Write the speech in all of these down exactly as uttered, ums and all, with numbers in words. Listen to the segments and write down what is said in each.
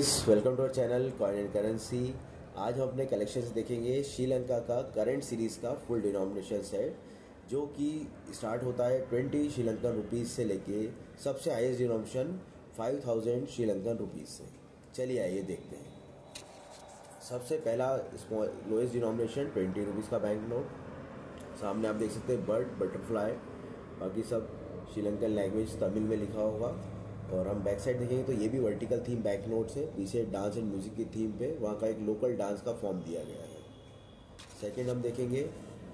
Welcome to our channel coin and currency. आज हम अपने कलेक्शन देखेंगे श्रीलंका का करंट सीरीज़ का फुल डिनोमिनेशन सेट, जो कि स्टार्ट होता है बीस श्रीलंकन रुपीज़ से लेके सबसे हाईएस्ट डिनोमिनेशन पाँच हज़ार श्रीलंकन रुपीज़ से। चलिए आइए देखते हैं। सबसे पहला स्मॉल लोएस्ट डिनोमिनेशन बीस रुपीज़ का बैंक नोट। सामने आप देख सकते हैं बर्ड, बटरफ्लाई, बाकी सब श्रीलंकन लैंग्वेज तमिल में लिखा होगा। और हम बैक साइड देखेंगे तो ये भी वर्टिकल थीम बैक नोट्स है। पीछे डांस एंड म्यूज़िक की थीम पे वहाँ का एक लोकल डांस का फॉर्म दिया गया है। सेकंड हम देखेंगे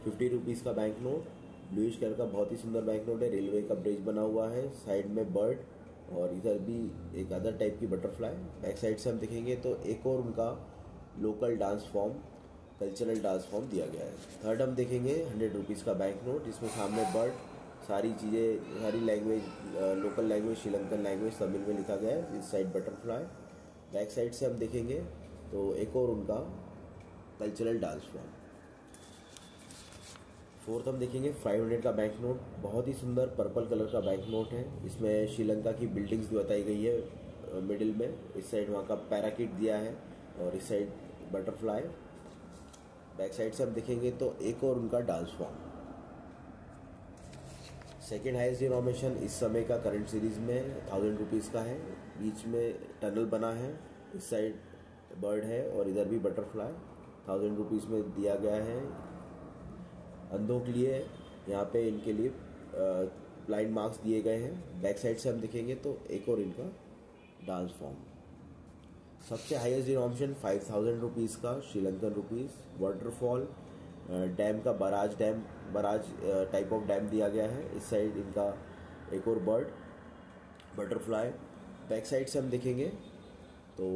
फिफ्टी रुपीज़ का बैंक नोट। ब्लूइश कलर का बहुत ही सुंदर बैंक नोट है। रेलवे का ब्रिज बना हुआ है, साइड में बर्ड और इधर भी एक अदर टाइप की बटरफ्लाई। बैक साइड से हम देखेंगे तो एक और उनका local dance form, cultural dance form दिया गया है। थर्ड हम देखेंगे हंड्रेड रुपीज़ का बैंक नोट, जिसमें सामने बर्ड, सारी चीज़ें, सारी language, local language, Sri Lankan language Tamil में लिखा गया है। इस साइड बटरफ्लाई। बैक साइड से हम देखेंगे तो एक और उनका कल्चरल डांस फॉर्म। फोर्थ हम देखेंगे पाँच सौ का बैंक नोट। बहुत ही सुंदर पर्पल कलर का बैंक नोट है। इसमें श्रीलंका की बिल्डिंग्स भी बताई गई है मिडिल में। इस साइड वहाँ का पैराकिट दिया है और इस साइड बटरफ्लाई। बैक साइड से हम देखेंगे तो एक और उनका dance form. Second highest denomination इस समय का करंट सीरीज़ में थाउजेंड रुपीज़ का है। बीच में टनल बना है, इस साइड बर्ड है और इधर भी बटरफ्लाई। थाउजेंड रुपीज़ में दिया गया है। अंधों के लिए यहाँ पे इनके लिए ब्लाइंड मार्क्स दिए गए हैं। बैक साइड से हम देखेंगे तो एक और इनका डांस फॉर्म। सबसे highest denomination five thousand rupees का श्रीलंकन रुपीज़। वाटरफॉल, डैम का barrage, dam barrage type of dam दिया गया है। इस साइड इनका एक और बर्ड, बटरफ्लाई। बैक साइड से हम देखेंगे तो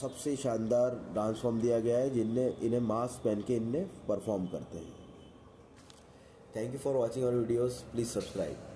सबसे शानदार डांस फॉर्म दिया गया है, जिनने इन्हें मास्क पहन के इनने परफॉर्म करते हैं। Thank you for watching our videos. Please subscribe.